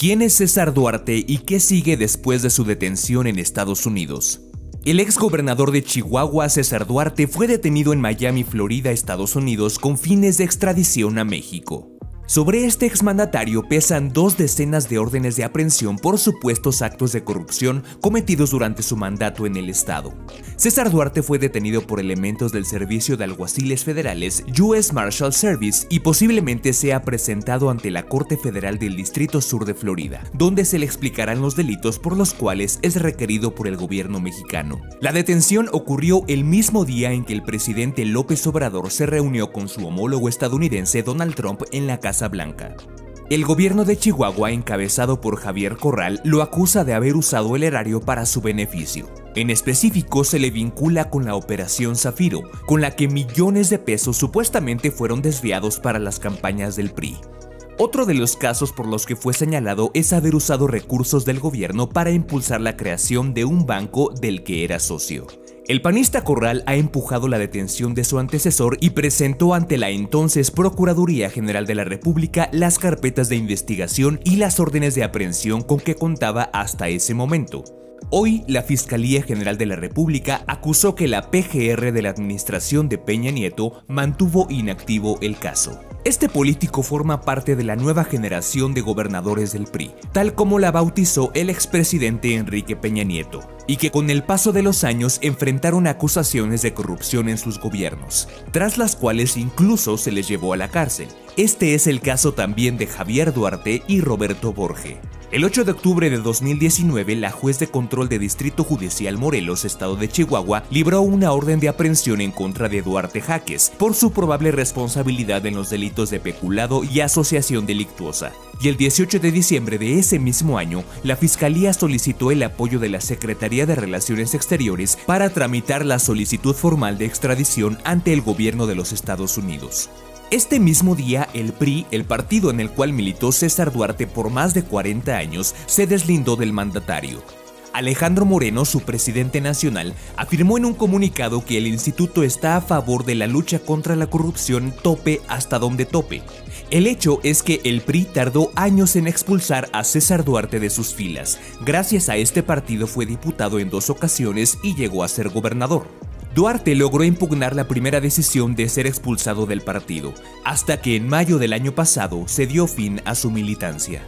¿Quién es César Duarte y qué sigue después de su detención en Estados Unidos? El exgobernador de Chihuahua, César Duarte, fue detenido en Miami, Florida, Estados Unidos, con fines de extradición a México. Sobre este exmandatario pesan 2 decenas de órdenes de aprehensión por supuestos actos de corrupción cometidos durante su mandato en el estado. César Duarte fue detenido por elementos del Servicio de Alguaciles Federales, U.S. Marshal Service, y posiblemente sea presentado ante la Corte Federal del Distrito Sur de Florida, donde se le explicarán los delitos por los cuales es requerido por el gobierno mexicano. La detención ocurrió el mismo día en que el presidente López Obrador se reunió con su homólogo estadounidense Donald Trump en la Casa Blanca. El gobierno de Chihuahua, encabezado por Javier Corral, lo acusa de haber usado el erario para su beneficio. En específico, se le vincula con la Operación Zafiro, con la que millones de pesos supuestamente fueron desviados para las campañas del PRI. Otro de los casos por los que fue señalado es haber usado recursos del gobierno para impulsar la creación de un banco del que era socio. El panista Corral ha empujado la detención de su antecesor y presentó ante la entonces Procuraduría General de la República las carpetas de investigación y las órdenes de aprehensión con que contaba hasta ese momento. Hoy, la Fiscalía General de la República acusó que la PGR de la administración de Peña Nieto mantuvo inactivo el caso. Este político forma parte de la nueva generación de gobernadores del PRI, tal como la bautizó el expresidente Enrique Peña Nieto, y que con el paso de los años enfrentaron acusaciones de corrupción en sus gobiernos, tras las cuales incluso se les llevó a la cárcel. Este es el caso también de Javier Duarte y Roberto Borge. El 8 de octubre de 2019, la juez de control de Distrito Judicial Morelos, estado de Chihuahua, libró una orden de aprehensión en contra de Duarte Jaques por su probable responsabilidad en los delitos de peculado y asociación delictuosa. Y el 18 de diciembre de ese mismo año, la Fiscalía solicitó el apoyo de la Secretaría de Relaciones Exteriores para tramitar la solicitud formal de extradición ante el gobierno de los Estados Unidos. Este mismo día, el PRI, el partido en el cual militó César Duarte por más de 40 años, se deslindó del mandatario. Alejandro Moreno, su presidente nacional, afirmó en un comunicado que el instituto está a favor de la lucha contra la corrupción, tope hasta donde tope. El hecho es que el PRI tardó años en expulsar a César Duarte de sus filas. Gracias a este partido fue diputado en 2 ocasiones y llegó a ser gobernador. Duarte logró impugnar la primera decisión de ser expulsado del partido, hasta que en mayo del año pasado se dio fin a su militancia.